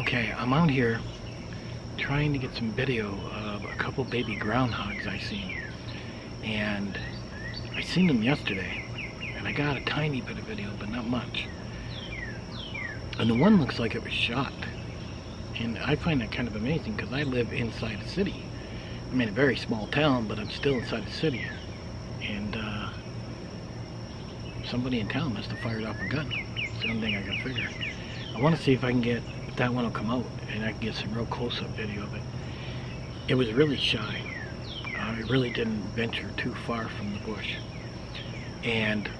Okay, I'm out here trying to get some video of a couple baby groundhogs I seen. And I seen them yesterday, and I got a tiny bit of video, but not much. And the one looks like it was shot. And I find that kind of amazing because I live inside a city. I'm in a very small town, but I'm still inside a city. And somebody in town must have fired off a gun. It's the only thing I can figure. I want to see if I can get, if that one will come out and I can get some real close-up video of it. It was really shy. It really didn't venture too far from the bush. And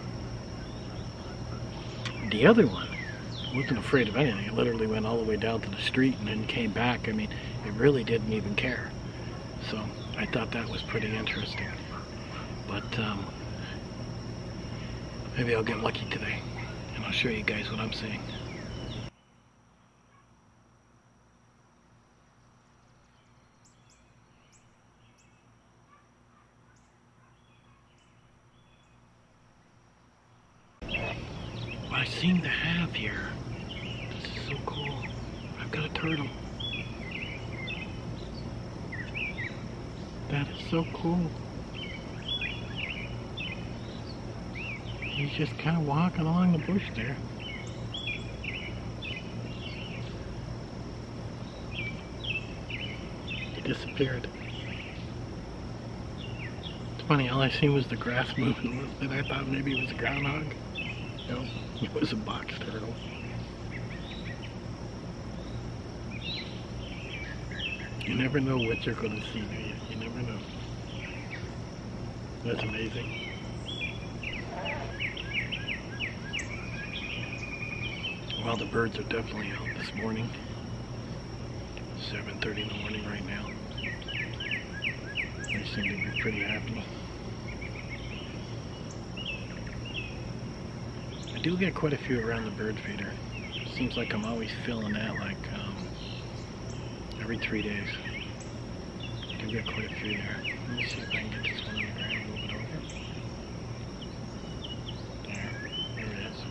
the other one wasn't afraid of anything. It literally went all the way down to the street and then came back. I mean, it really didn't even care. So I thought that was pretty interesting. But maybe I'll get lucky today and I'll show you guys what I'm seeing. I seem to have here. This is so cool. I've got a turtle. That is so cool. He's just kind of walking along the bush there. He disappeared. It's funny, all I seen was the grass moving a little bit. I thought maybe it was a groundhog. No, it was a box turtle. You never know what you're going to see, do you? You never know. That's amazing. Well, the birds are definitely out this morning. 7:30 in the morning right now. They seem to be pretty happy. I do get quite a few around the bird feeder. It seems like I'm always filling that like every 3 days. I do get quite a few there. Let me see if I can get this one on the ground a little bit over. There it is.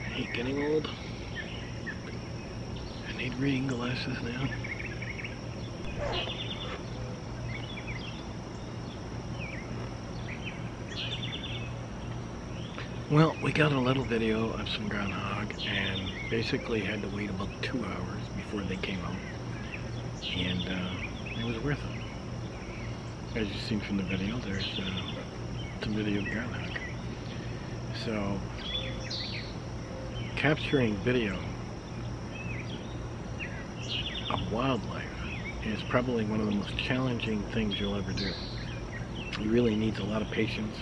I hate getting old. Need reading glasses now. Well, we got a little video of some groundhog and basically had to wait about 2 hours before they came out. And it was worth it. As you've seen from the video, there's some video of groundhog. So, capturing video of wildlife is probably one of the most challenging things you'll ever do. It really needs a lot of patience.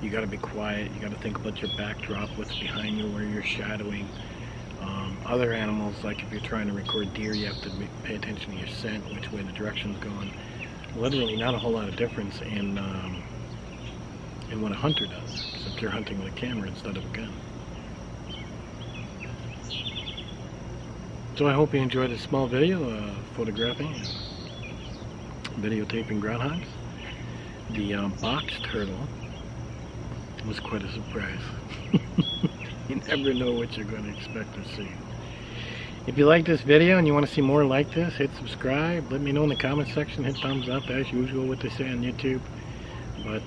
You got to be quiet. You got to think about your backdrop, what's behind you, where you're shadowing. Other animals, like if you're trying to record deer, you have to pay attention to your scent, which way the direction's going. Literally not a whole lot of difference in what a hunter does, except you're hunting with a camera instead of a gun. So I hope you enjoyed this small video photographing and videotaping groundhogs. The box turtle was quite a surprise. You never know what you're going to expect to see. If you like this video and you want to see more like this, hit subscribe. Let me know in the comment section. Hit thumbs up as usual, what they say on YouTube. But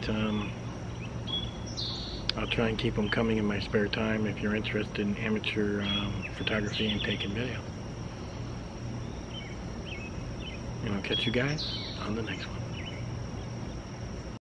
I'll try and keep them coming in my spare time if you're interested in amateur photography and taking video. And I'll catch you guys on the next one.